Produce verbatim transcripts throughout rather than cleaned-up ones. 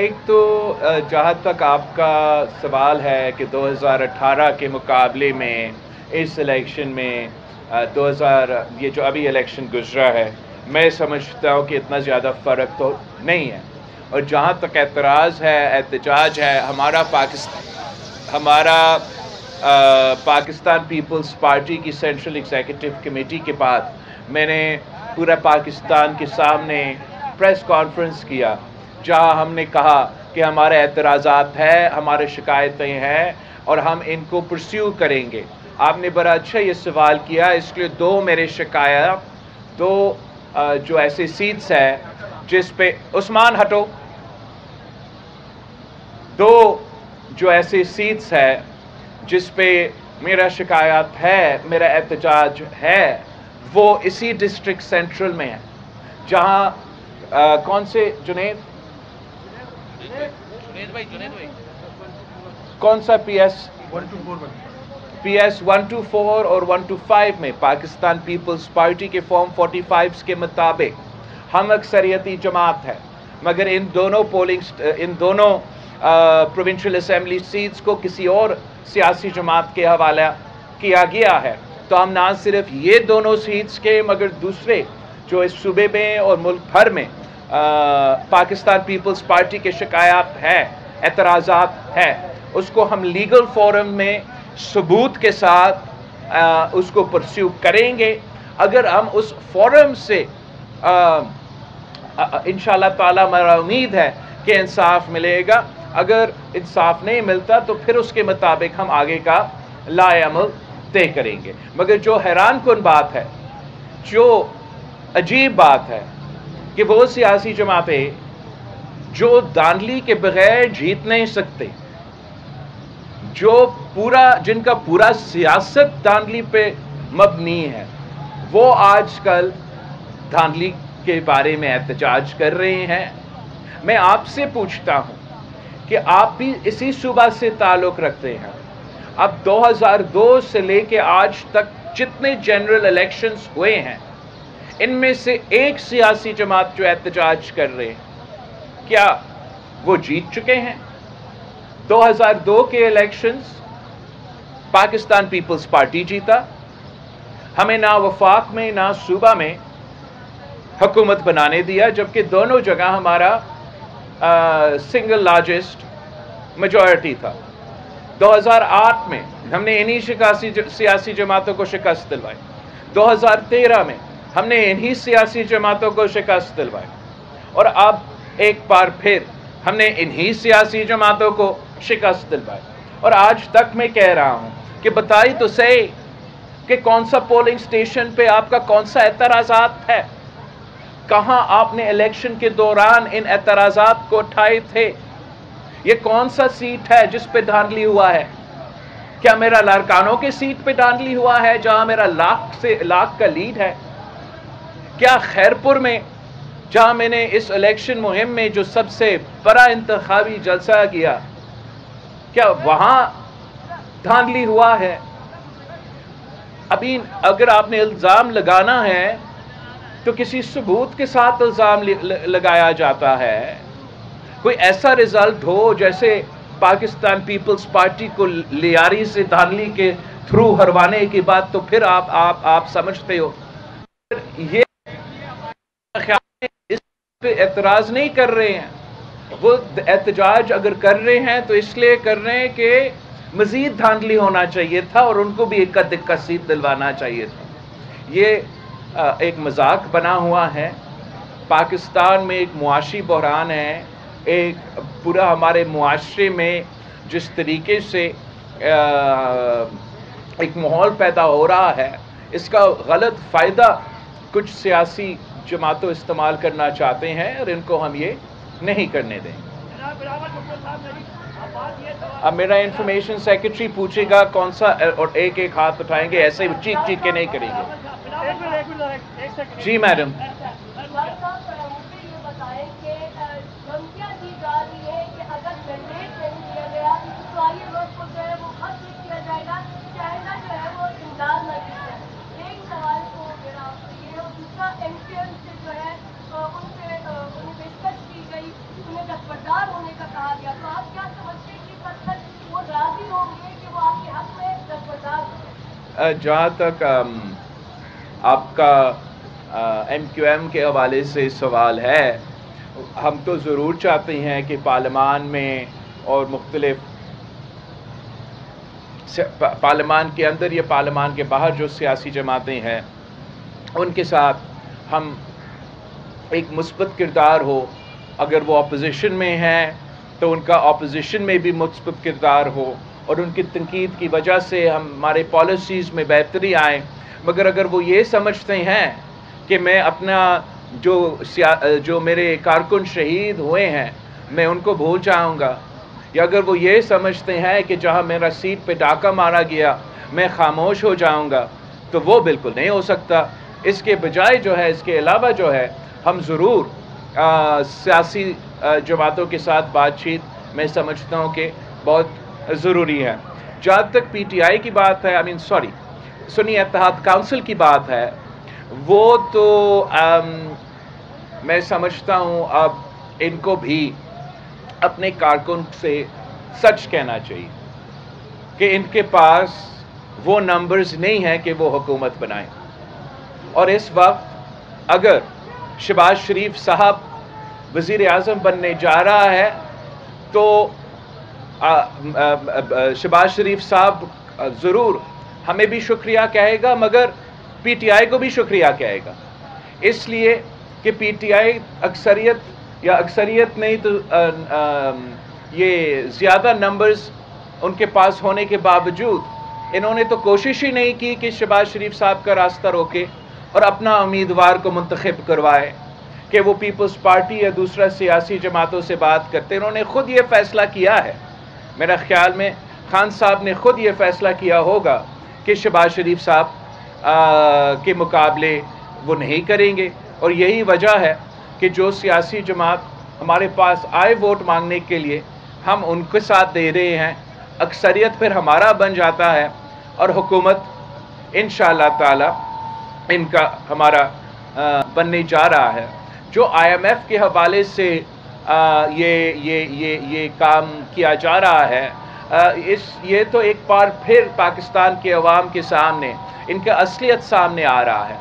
एक तो जहाँ तक आपका सवाल है कि दो हज़ार अठारह के मुकाबले में इस इलेक्शन में दो हज़ार ये जो अभी इलेक्शन गुजरा है, मैं समझता हूँ कि इतना ज़्यादा फ़र्क तो नहीं है। और जहाँ तक एतराज़ है, एहतजाज है, हमारा पाकिस्तान हमारा आ, पाकिस्तान पीपल्स पार्टी की सेंट्रल एग्जीक्यूटिव कमेटी के बाद मैंने पूरा पाकिस्तान के सामने प्रेस कॉन्फ्रेंस किया, जहाँ हमने कहा कि हमारे एतराज़ात हैं, हमारे शिकायतें हैं और हम इनको परस्यू करेंगे। आपने बड़ा अच्छा ये सवाल किया, इसलिए दो मेरे शिकायत दो जो ऐसे सीट्स हैं जिस पे उस्मान हटो दो जो ऐसे सीट्स हैं जिस पे मेरा शिकायत है, मेरा एहतजाज है, वो इसी डिस्ट्रिक्ट सेंट्रल में है, जहाँ कौन से जुनेद भाई, भाई। कौन सा P S one two four और वन टू फाइव में पाकिस्तान पीपल्स पार्टी के फॉर्म पैंतालीस के मुताबिक हम अक्सरियती जमात है, मगर इन दोनों पोलिंग इन दोनों प्रोविंशियल असम्बली सीट्स को किसी और सियासी जमात के हवाला किया गया है। तो हम ना सिर्फ ये दोनों सीट्स के मगर दूसरे जो इस सूबे में और मुल्क भर में आ, पाकिस्तान पीपल्स पार्टी के शिकायत हैं, एतराज़ात हैं, उसको हम लीगल फोरम में सबूत के साथ आ, उसको परस्यू करेंगे। अगर हम उस फोरम से इंशाल्लाह ताला मेरा उम्मीद है कि इंसाफ मिलेगा, अगर इंसाफ नहीं मिलता तो फिर उसके मुताबिक हम आगे का लायमल तय करेंगे। मगर जो हैरान कुन बात है, जो अजीब बात है कि वो सियासी जमातें जो दांधली के बगैर जीत नहीं सकते, जो पूरा जिनका पूरा सियासत दांधली पे मबनी है, वो आजकल दांधली के बारे में एहतजाज कर रहे हैं। मैं आपसे पूछता हूँ कि आप भी इसी सूबा से ताल्लुक़ रखते हैं। अब दो हज़ार दो से लेके आज तक जितने जनरल इलेक्शंस हुए हैं, इनमें से एक सियासी जमात जो एहतजाज कर रहे हैं, क्या वो जीत चुके हैं? दो हज़ार दो के इलेक्शंस पाकिस्तान पीपल्स पार्टी जीता। हमें ना वफाक में ना सूबा में हुकूमत बनाने दिया, जबकि दोनों जगह हमारा आ, सिंगल लार्जेस्ट मेजॉरिटी था। दो हज़ार आठ में हमने इन्हीं सियासी जमातों को शिकस्त दिलवाई। दो हज़ार तेरह में हमने इन्हीं सियासी जमातों को शिकस्त दिलवाई और अब एक बार फिर हमने इन्हीं सियासी जमातों को शिकस्त दिलवाई। और आज तक मैं कह रहा हूँ कि बताई तो सही कि कौन सा पोलिंग स्टेशन पे आपका कौन सा एतराज़ात है, कहाँ आपने इलेक्शन के दौरान इन एतराज़ात को उठाए थे, ये कौन सा सीट है जिस पे धांधली हुआ है? क्या मेरा लारकानों के सीट पे धांधली हुआ है जहाँ मेरा लाख से लाख का लीड है? क्या खैरपुर में, जहाँ मैंने इस इलेक्शन मुहिम में जो सबसे बड़ा इंतखाबी जलसा किया, क्या वहाँ धांधली हुआ है? अभी अगर आपने इल्ज़ाम लगाना है तो किसी सबूत के साथ इल्ज़ाम लगाया जाता है। कोई ऐसा रिजल्ट हो जैसे पाकिस्तान पीपल्स पार्टी को लियारी से धांधली के थ्रू हरवाने की बात, तो फिर आप आप आप समझते हो। ये इस पे एतराज नहीं कर रहे हैं, वो एहतजाज अगर कर रहे हैं तो इसलिए कर रहे हैं कि मजीद धांधली होना चाहिए था और उनको भी इक्का दिक्का सीट दिलवाना चाहिए था। ये एक मजाक बना हुआ है। पाकिस्तान में एक मुआशी बहरान है, एक पूरा हमारे मुआशरे में जिस तरीके से एक माहौल पैदा हो रहा है, इसका गलत फ़ायदा कुछ सियासी जमातों इस्तेमाल करना चाहते हैं और इनको हम ये नहीं करने दें। अब मेरा इंफॉर्मेशन सेक्रेटरी पूछेगा कौन सा, और एक एक हाथ उठाएंगे, ऐसे चीख चीख के नहीं करेंगे। जी मैडम, एमक्यूएम से जो है उनसे उन्हें पेशकश की गई, उन्हें दस्तबरदार होने जहाँ तक आपका एम क्यू एम के हवाले से सवाल है, हम तो ज़रूर चाहते हैं कि पार्लियामान में और मुख्तलिफ पार्लियामान के अंदर या पार्लियामान के बाहर जो सियासी जमातें हैं उनके साथ हम एक मुस्बत किरदार हो। अगर वो अपोजिशन में हैं तो उनका अपोजिशन में भी मुस्बत किरदार हो और उनकी तनकीद की वजह से हमारे पॉलिसीज़ में बेहतरी आए। मगर अगर वो ये समझते हैं कि मैं अपना जो जो मेरे कारकुन शहीद हुए हैं मैं उनको भूल जाऊँगा, या अगर वो ये समझते हैं कि जहाँ मेरा सीट पे डाका मारा गया मैं खामोश हो जाऊँगा, तो वो बिल्कुल नहीं हो सकता। इसके बजाय जो है, इसके अलावा जो है, हम ज़रूर सियासी जमातों के साथ बातचीत मैं समझता हूँ कि बहुत ज़रूरी है। जहाँ तक पी टी आई की बात है, I mean sorry Sunni Ittehad Council की बात है, वो तो आ, मैं समझता हूँ अब इनको भी अपने कारकुन से सच कहना चाहिए कि इनके पास वो नंबर्स नहीं हैं कि वो हुकूमत बनाएं। और इस वक्त अगर शहबाज शरीफ साहब वज़ीर आज़म बनने जा रहा है तो शहबाज शरीफ साहब ज़रूर हमें भी शुक्रिया कहेगा, मगर पी टी आई को भी शुक्रिया कहेगा, इसलिए कि पी टी आई अक्सरियत या अक्सरियत नहीं तो आ, आ, ये ज़्यादा नंबर्स उनके पास होने के बावजूद इन्होंने तो कोशिश ही नहीं की कि शहबाज शरीफ साहब का रास्ता रोके और अपना उम्मीदवार को मुंतखब करवाए कि वो पीपल्स पार्टी या दूसरा सियासी जमातों से बात करते। इन्होंने ख़ुद ये फ़ैसला किया है, मेरा ख्याल में खान साहब ने ख़ुद ये फ़ैसला किया होगा कि शहबाज शरीफ साहब के मुकाबले वो नहीं करेंगे। और यही वजह है कि जो सियासी जमात हमारे पास आए वोट मांगने के लिए हम उनके साथ दे रहे हैं, अक्सरियत फिर हमारा बन जाता है और हुकूमत इंशाअल्लाह ताला इनका हमारा आ, बनने जा रहा है। जो आई एम एफ के हवाले से आ, ये ये ये ये काम किया जा रहा है, आ, इस ये तो एक बार फिर पाकिस्तान के अवाम के सामने इनका असलियत सामने आ रहा है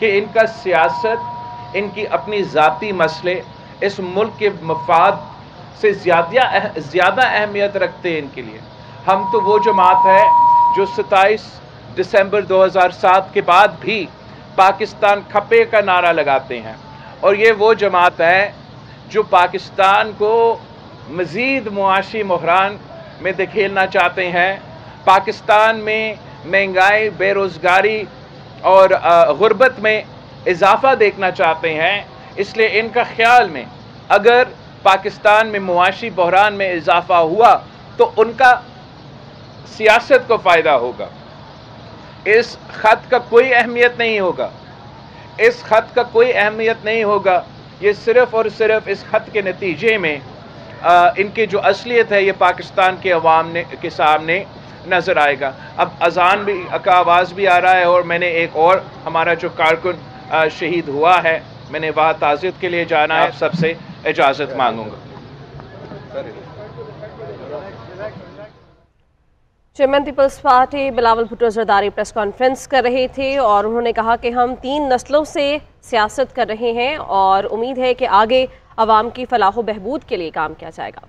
कि इनका सियासत, इनकी अपनी ज़ाती मसले इस मुल्क के मफाद से ज़्यादा अह, ज़्यादा अहमियत रखते हैं इनके लिए। हम तो वो जमात है जो सत्ताईस दिसंबर दो हज़ार सात के बाद भी पाकिस्तान खपे का नारा लगाते हैं, और ये वो जमात है जो पाकिस्तान को मज़ीद मुआशी बहरान में धकेलना चाहते हैं। पाकिस्तान में महंगाई, बेरोज़गारी और गुर्बत में इजाफा देखना चाहते हैं, इसलिए इनका ख्याल में अगर पाकिस्तान में मुआशी बहरान में इजाफा हुआ तो उनका सियासत को फ़ायदा होगा। इस ख़त का कोई अहमियत नहीं होगा, इस ख़त का कोई अहमियत नहीं होगा। ये सिर्फ़ और सिर्फ इस ख़त के नतीजे में आ, इनकी जो असलियत है ये पाकिस्तान के अवाम ने के सामने नज़र आएगा। अब अजान भी का आवाज़ भी आ रहा है और मैंने एक और हमारा जो कारकुन शहीद हुआ है, मैंने वहाँ ताज़ियत के लिए जाना है, सबसे इजाज़त मांगूँगा। Chairman peoples party Bilawal Bhutto Zardari press conference कर रहे थे और उन्होंने कहा कि हम तीन नस्लों से सियासत कर रहे हैं और उम्मीद है कि आगे आवाम की फलाह बहबूद के लिए काम किया जाएगा।